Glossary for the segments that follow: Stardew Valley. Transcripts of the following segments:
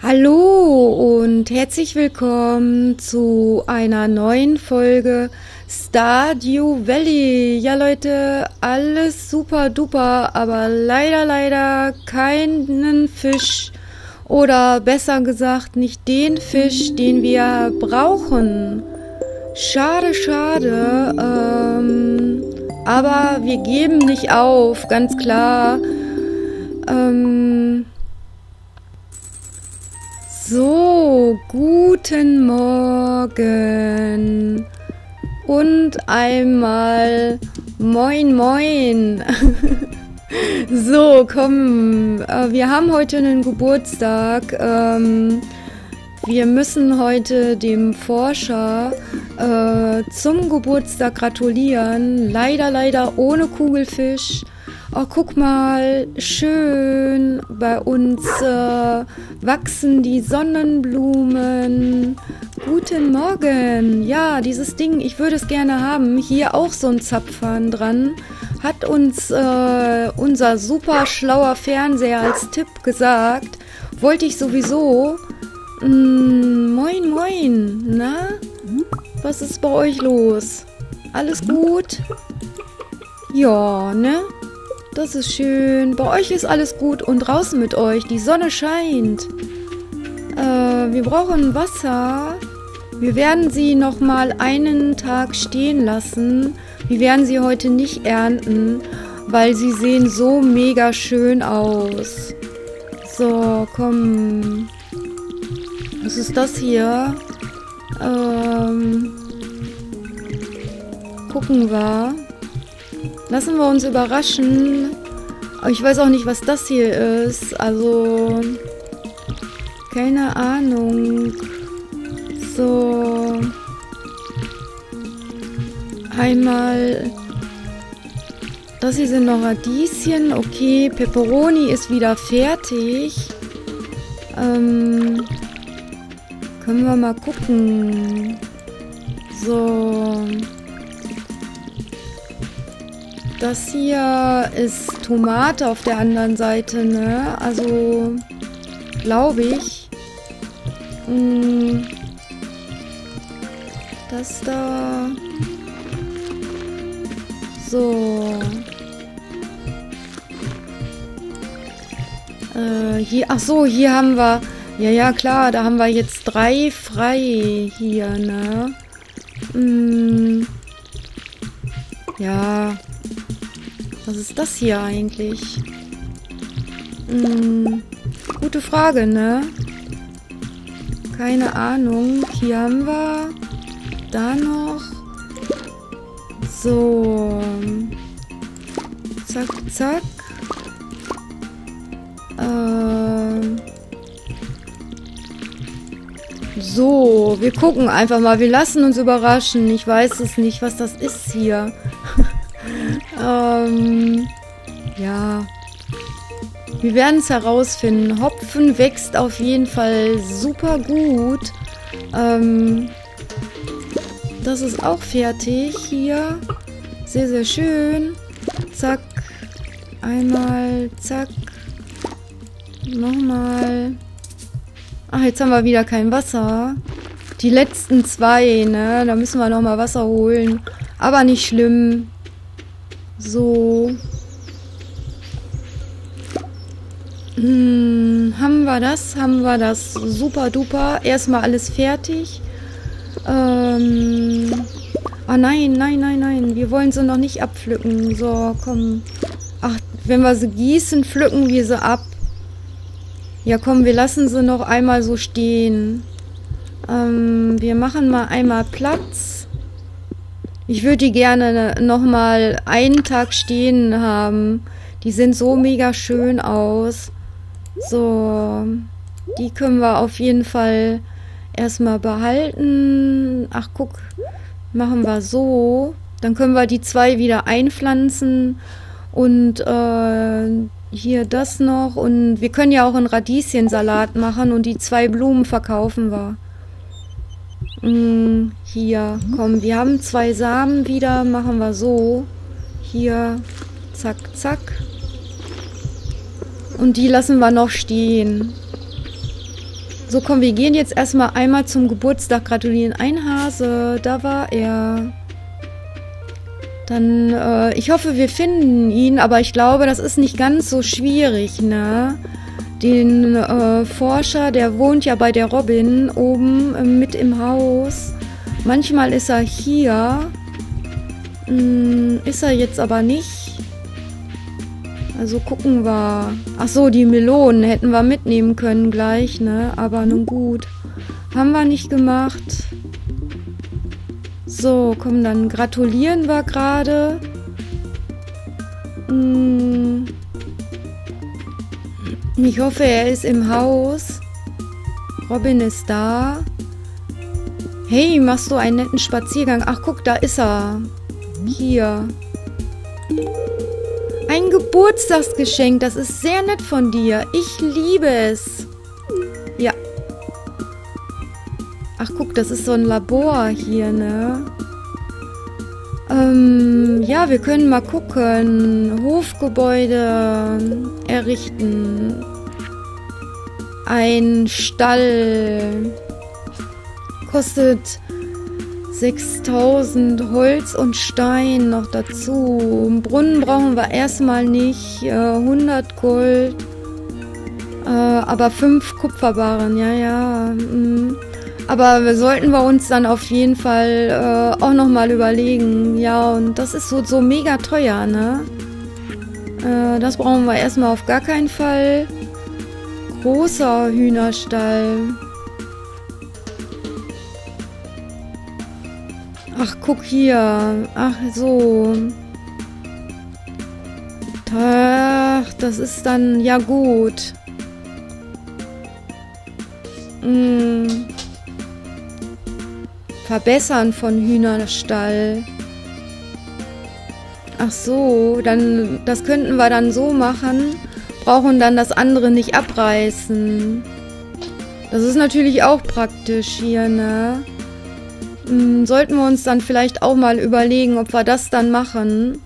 Hallo und herzlich willkommen zu einer neuen Folge Stardew Valley. Ja Leute, alles super duper, aber leider keinen Fisch. Oder besser gesagt, nicht den Fisch, den wir brauchen. Schade. Aber wir geben nicht auf, ganz klar. So, guten Morgen und einmal Moin Moin. So, komm, wir haben heute einen Geburtstag. Wir müssen heute dem Forscher zum Geburtstag gratulieren. Leider ohne Kugelfisch. Oh, guck mal, schön, bei uns wachsen die Sonnenblumen. Guten Morgen. Ja, dieses Ding, ich würde es gerne haben. Hier auch so ein Zapfhahn dran. Hat uns unser super schlauer Fernseher als Tipp gesagt. Wollte ich sowieso. Moin, moin. Na, was ist bei euch los? Alles gut? Ja, ne? Das ist schön. Bei euch ist alles gut und draußen mit euch. Die Sonne scheint. Wir brauchen Wasser. Wir werden sie nochmal einen Tag stehen lassen. Wir werden sie heute nicht ernten, weil sie sehen so mega schön aus. So, komm. Was ist das hier? Gucken wir. Lassen wir uns überraschen. Ich weiß auch nicht, was das hier ist. Also, keine Ahnung. So. Einmal. Das hier sind noch Radieschen. Okay, Peperoni ist wieder fertig. Können wir mal gucken. So. Das hier ist Tomate auf der anderen Seite, ne? Also, glaube ich. Das da. So. Hier, ach so, hier haben wir. Ja, klar, da haben wir jetzt 3 frei hier, ne? Ja. Was ist das hier eigentlich? Gute Frage, ne? Keine Ahnung. Hier haben wir. Da noch. So. Zack, zack. So, wir gucken einfach mal. Wir lassen uns überraschen. Ich weiß es nicht, was das ist hier. Ja. Wir werden es herausfinden. Hopfen wächst auf jeden Fall super gut. Das ist auch fertig hier. Sehr, sehr schön. Zack. Einmal. Zack. Nochmal. Ach, jetzt haben wir wieder kein Wasser. Die letzten 2, ne? Da müssen wir nochmal Wasser holen. Aber nicht schlimm. So. Haben wir das? Haben wir das? Super duper. Erstmal alles fertig. Ah, nein. Wir wollen sie noch nicht abpflücken. So, komm. Ach, wenn wir sie gießen, pflücken wir sie ab. Ja, komm, wir lassen sie noch einmal so stehen. Wir machen mal einmal Platz. Ich würde die gerne nochmal einen Tag stehen haben. Die sehen so mega schön aus. So, die können wir auf jeden Fall erstmal behalten. Ach, guck, machen wir so. Dann können wir die 2 wieder einpflanzen. Und hier das noch. Und wir können ja auch einen Radieschensalat machen. Und die 2 Blumen verkaufen wir. Hier, komm, wir haben 2 Samen wieder, machen wir so. Hier, zack, zack. Und die lassen wir noch stehen. So, komm, wir gehen jetzt erstmal einmal zum Geburtstag gratulieren. Ein Hase, da war er. Dann, ich hoffe, wir finden ihn, aber ich glaube, das ist nicht ganz so schwierig, ne? Den Forscher, der wohnt ja bei der Robin oben mit im Haus. Manchmal ist er hier. Ist er jetzt aber nicht. Also gucken wir. Ach so, die Melonen hätten wir mitnehmen können gleich, ne? Aber nun gut. Haben wir nicht gemacht. So, komm, dann gratulieren wir gerade. Ich hoffe, er ist im Haus. Robin ist da. Hey, machst du einen netten Spaziergang? Ach, guck, da ist er. Hier. Ein Geburtstagsgeschenk. Das ist sehr nett von dir. Ich liebe es. Ja. Ach, guck, das ist so ein Labor hier, ne? Ja, wir können mal gucken. Hofgebäude errichten. Ein Stall. Kostet 6000 Holz und Stein noch dazu. Einen Brunnen brauchen wir erstmal nicht. 100 Gold. Aber 5 Kupferbarren, ja, ja. Aber wir sollten wir uns dann auf jeden Fall auch nochmal überlegen. Ja, und das ist so mega teuer, ne? Das brauchen wir erstmal auf gar keinen Fall. Großer Hühnerstall. Ach, guck hier. Ach, so. Ach, das ist dann... Ja, gut. Verbessern von Hühnerstall. Ach so, dann das könnten wir dann so machen. Brauchen dann das andere nicht abreißen. Das ist natürlich auch praktisch hier, ne? Sollten wir uns dann vielleicht auch mal überlegen, ob wir das dann machen.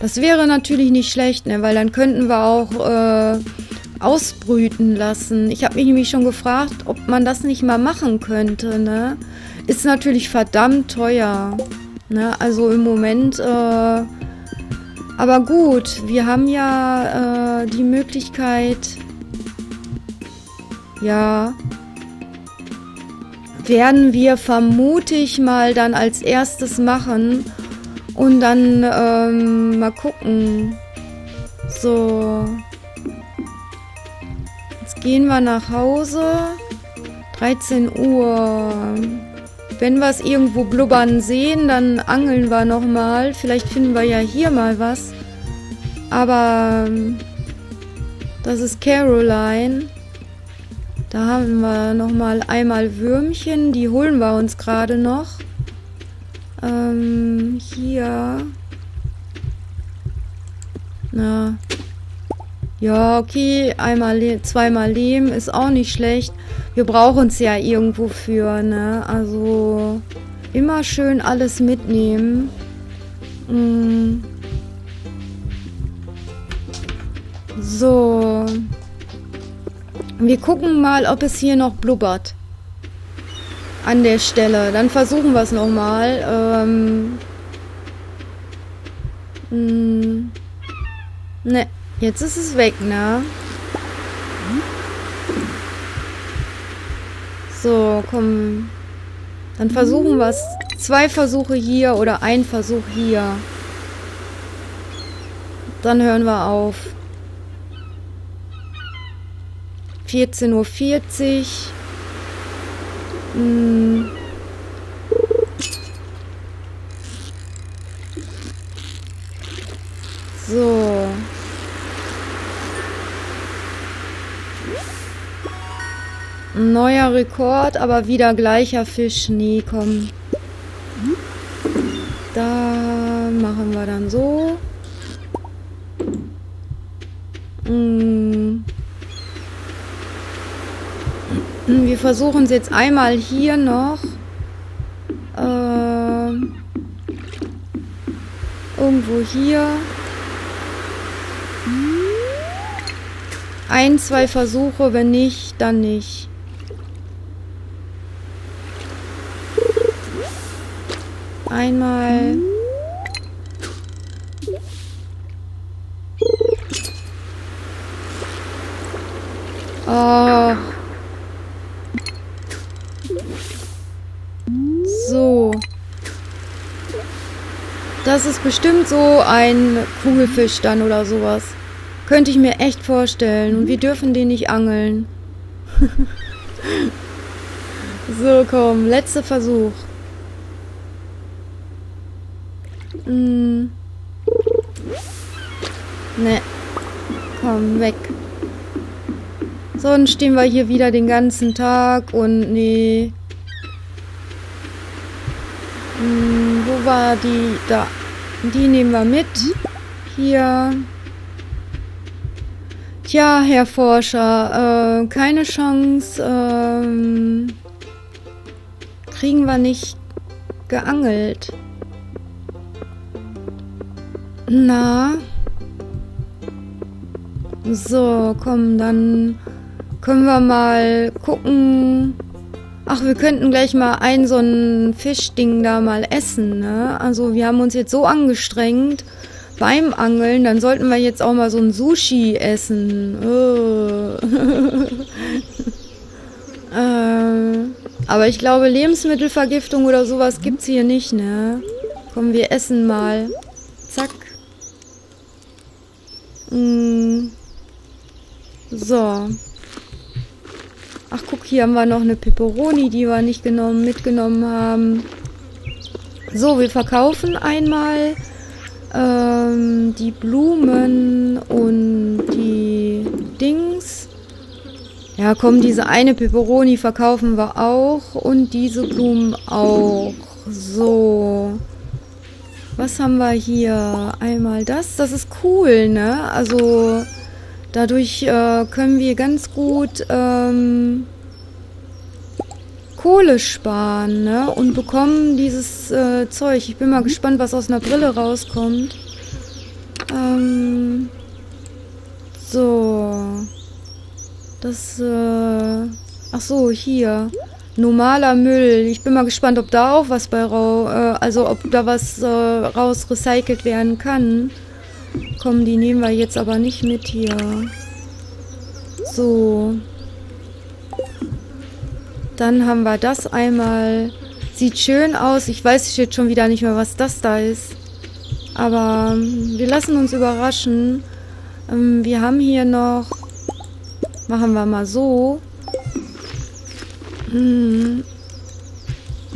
Das wäre natürlich nicht schlecht, ne? Weil dann könnten wir auch ausbrüten lassen. Ich habe mich nämlich schon gefragt, ob man das nicht mal machen könnte, ne? Ist natürlich verdammt teuer. Ne? Also im Moment... aber gut, wir haben ja die Möglichkeit... Ja... Werden wir vermute ich mal dann als erstes machen. Und dann mal gucken. So. Jetzt gehen wir nach Hause. 13 Uhr... Wenn wir es irgendwo blubbern sehen, dann angeln wir nochmal. Vielleicht finden wir ja hier mal was. Aber das ist Caroline. Da haben wir nochmal einmal Würmchen. Die holen wir uns gerade noch. Hier. Na. Ja, okay. Zweimal Lehm ist auch nicht schlecht. Wir brauchen es ja irgendwo für, ne? Also immer schön alles mitnehmen. So. Wir gucken mal, ob es hier noch blubbert. An der Stelle. Dann versuchen wir es nochmal. Ne. Jetzt ist es weg, ne? So, komm. Dann versuchen wir es. 2 Versuche hier oder ein Versuch hier. Dann hören wir auf. 14:40 Uhr. So. Neuer Rekord, aber wieder gleicher Fisch. Nee, komm. Da machen wir dann so. Wir versuchen es jetzt einmal hier noch. Irgendwo hier. 1, 2 Versuche, wenn nicht, dann nicht. einmal... Oh. So. Das ist bestimmt so ein Kugelfisch dann oder sowas. Könnte ich mir echt vorstellen. Und wir dürfen den nicht angeln. So, komm. Letzter Versuch. Ne. Komm, weg. Sonst stehen wir hier wieder den ganzen Tag und nee. Wo war die? Da. Die nehmen wir mit. Hier. Tja, Herr Forscher, keine Chance. Kriegen wir nicht geangelt. Na? So, komm, dann... Können wir mal gucken... Ach, wir könnten gleich mal ein so ein Fischding da mal essen, ne? Also wir haben uns jetzt so angestrengt beim Angeln, dann sollten wir jetzt auch mal so ein Sushi essen. Oh. Aber ich glaube, Lebensmittelvergiftung oder sowas gibt's hier nicht, ne? Komm, wir essen mal. Zack. So. Ach, guck, hier haben wir noch eine Peperoni, die wir nicht mitgenommen haben. So, wir verkaufen einmal die Blumen und die Dings. Ja, komm, diese eine Peperoni verkaufen wir auch und diese Blumen auch. So. Was haben wir hier? Einmal das. Das ist cool, ne? Also... Dadurch können wir ganz gut Kohle sparen, ne? Und bekommen dieses Zeug. Ich bin mal gespannt, was aus einer Brille rauskommt. So. Das, ach so, hier. Normaler Müll. Ich bin mal gespannt, ob da auch was bei raus recycelt werden kann. Komm, die nehmen wir jetzt aber nicht mit hier. So. Dann haben wir das einmal. Sieht schön aus. Ich weiß jetzt schon wieder nicht mehr, was das da ist. Aber wir lassen uns überraschen. Wir haben hier noch... Machen wir mal so.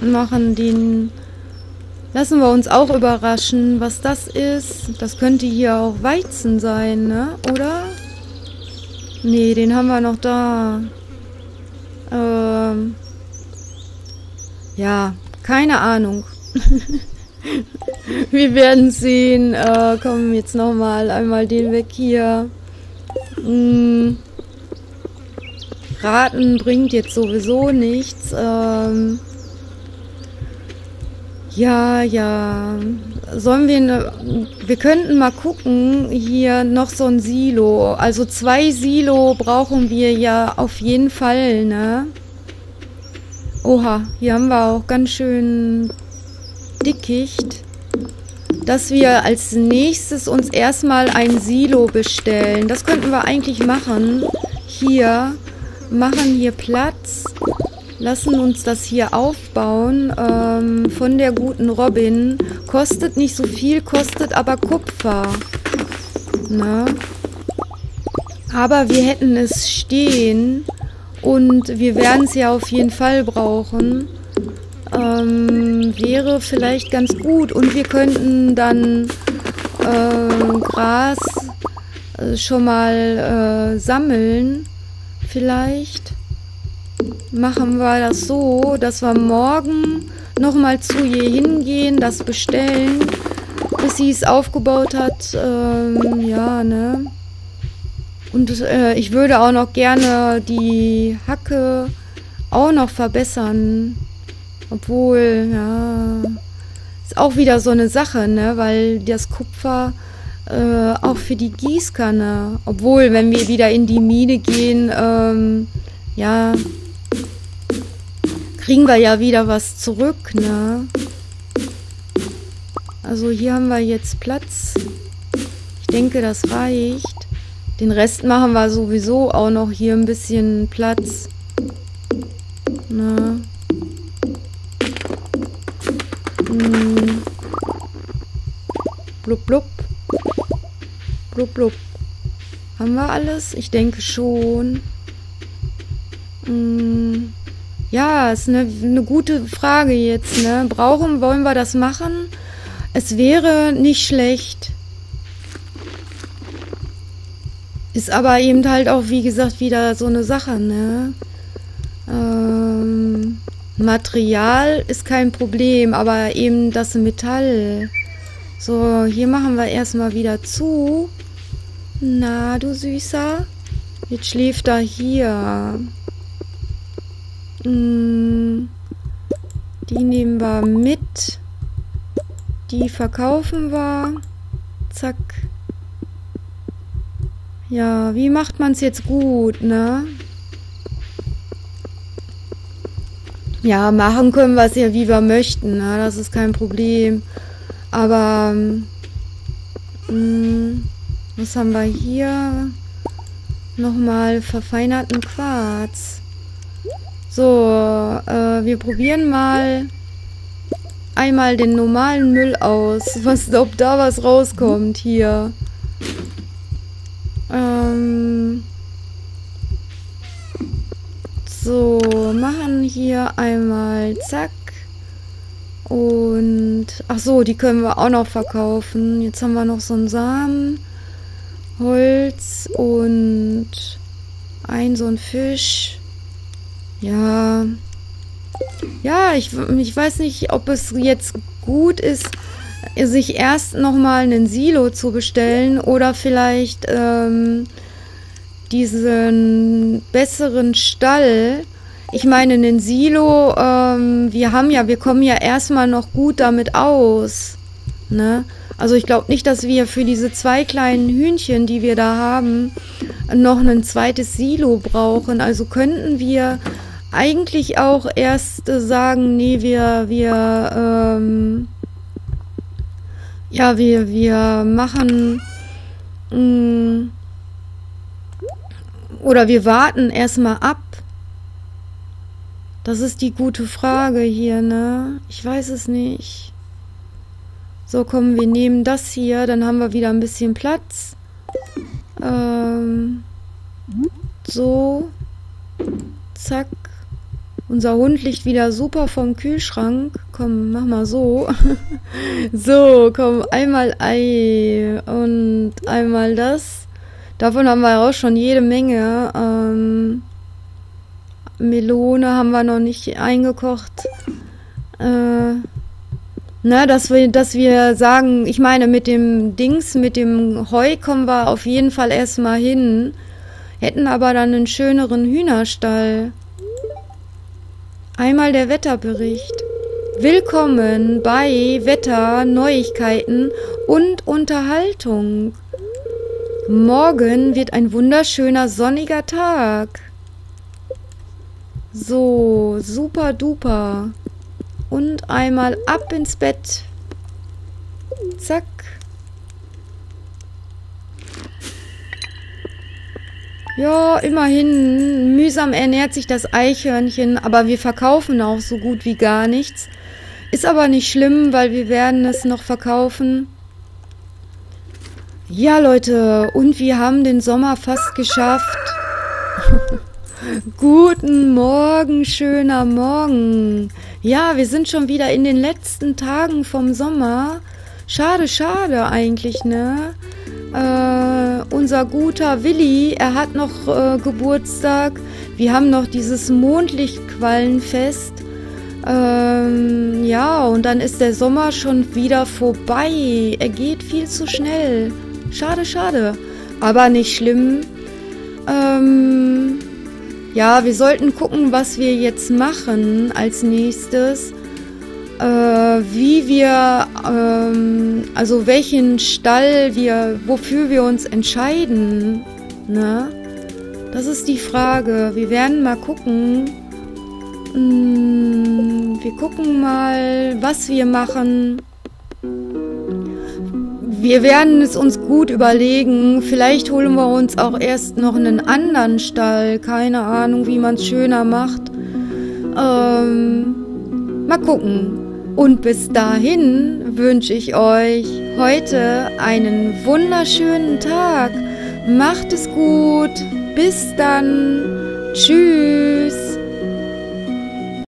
Machen den... Lassen wir uns auch überraschen, was das ist. Das könnte hier auch Weizen sein, ne? Oder? Nee, den haben wir noch da. Ja, keine Ahnung. Wir werden sehen. Komm, jetzt nochmal. Einmal den weg hier. Raten bringt jetzt sowieso nichts. Ja, ja. Sollen wir eine... Wir könnten mal gucken, hier noch so ein Silo. Also 2 Silo brauchen wir ja auf jeden Fall, ne? Oha, hier haben wir auch ganz schön Dickicht. Dass wir als nächstes uns erstmal ein Silo bestellen. Das könnten wir eigentlich machen. Hier. Machen hier Platz. Lassen uns das hier aufbauen von der guten Robin. Kostet nicht so viel, kostet aber Kupfer. Na? Aber wir hätten es stehen und wir werden es ja auf jeden Fall brauchen. Wäre vielleicht ganz gut und wir könnten dann Gras schon mal sammeln vielleicht. Machen wir das so, dass wir morgen nochmal zu ihr hingehen, das bestellen, bis sie es aufgebaut hat. Ja, ne? Und ich würde auch noch gerne die Hacke auch noch verbessern. Obwohl, ja, ist auch wieder so eine Sache, ne? Weil das Kupfer auch für die Gießkanne, obwohl, wenn wir wieder in die Mine gehen, ja... Kriegen wir ja wieder was zurück, ne? Also hier haben wir jetzt Platz. Ich denke, das reicht. Den Rest machen wir sowieso auch noch hier ein bisschen Platz. Na. Hm. Blub, blub. Blub, blub. Haben wir alles? Ich denke schon. Hm. Ja, ist eine gute Frage jetzt, ne? Wollen wir das machen? Es wäre nicht schlecht. Ist aber eben halt auch, wie gesagt, wieder so eine Sache, ne? Material ist kein Problem, aber eben das Metall. So, hier machen wir erstmal wieder zu. Na, du Süßer. Jetzt schläft er hier. Die nehmen wir mit. Die verkaufen wir. Zack. Ja, wie macht man es jetzt gut, ne? Ja, machen können wir es ja, wie wir möchten, ne? Das ist kein Problem. Aber, was haben wir hier? Nochmal verfeinerten Quarz. So, wir probieren mal einmal den normalen Müll aus. Ob da was rauskommt hier. So, machen hier einmal zack. Und, ach so, die können wir auch noch verkaufen. Jetzt haben wir noch so einen Samen, Holz und ein so ein Fisch. Ja, ja, ich weiß nicht, ob es jetzt gut ist, sich erst nochmal einen Silo zu bestellen oder vielleicht diesen besseren Stall. Ich meine, einen Silo, wir kommen ja erstmal noch gut damit aus, ne? Also ich glaube nicht, dass wir für diese zwei kleinen Hühnchen, die wir da haben, noch ein zweites Silo brauchen. Also könnten wir eigentlich auch erst sagen, nee, wir machen, oder wir warten erstmal ab. Das ist die gute Frage hier, ne? Ich weiß es nicht. So, komm, wir nehmen das hier, dann haben wir wieder ein bisschen Platz. So, zack. Unser Hund liegt wieder super vom Kühlschrank. Komm, mach mal so. So, komm, einmal Ei und einmal das. Davon haben wir auch schon jede Menge. Melone haben wir noch nicht eingekocht. Na, dass wir sagen, ich meine, mit dem Dings, mit dem Heu kommen wir auf jeden Fall erstmal hin. Hätten aber dann einen schöneren Hühnerstall. Einmal der Wetterbericht. Willkommen bei Wetter, Neuigkeiten und Unterhaltung. Morgen wird ein wunderschöner sonniger Tag. So, super duper. Und einmal ab ins Bett. Zack. Ja, immerhin. Mühsam ernährt sich das Eichhörnchen, aber wir verkaufen auch so gut wie gar nichts. Ist aber nicht schlimm, weil wir werden es noch verkaufen. Ja, Leute, und wir haben den Sommer fast geschafft. Guten Morgen, schöner Morgen. Ja, wir sind schon wieder in den letzten Tagen vom Sommer. Schade, schade eigentlich, ne? Unser guter Willi, er hat noch Geburtstag. Wir haben noch dieses Mondlichtquallenfest. Ja, und dann ist der Sommer schon wieder vorbei. Er geht viel zu schnell. Schade, schade. Aber nicht schlimm. Ja, wir sollten gucken, was wir jetzt machen als nächstes. Also welchen Stall wofür wir uns entscheiden. Ne? Das ist die Frage. Wir werden mal gucken. Wir gucken mal, was wir machen. Wir werden es uns gut überlegen. Vielleicht holen wir uns auch erst noch einen anderen Stall. Keine Ahnung, wie man es schöner macht. Mal gucken. Und bis dahin wünsche ich euch heute einen wunderschönen Tag. Macht es gut. Bis dann. Tschüss.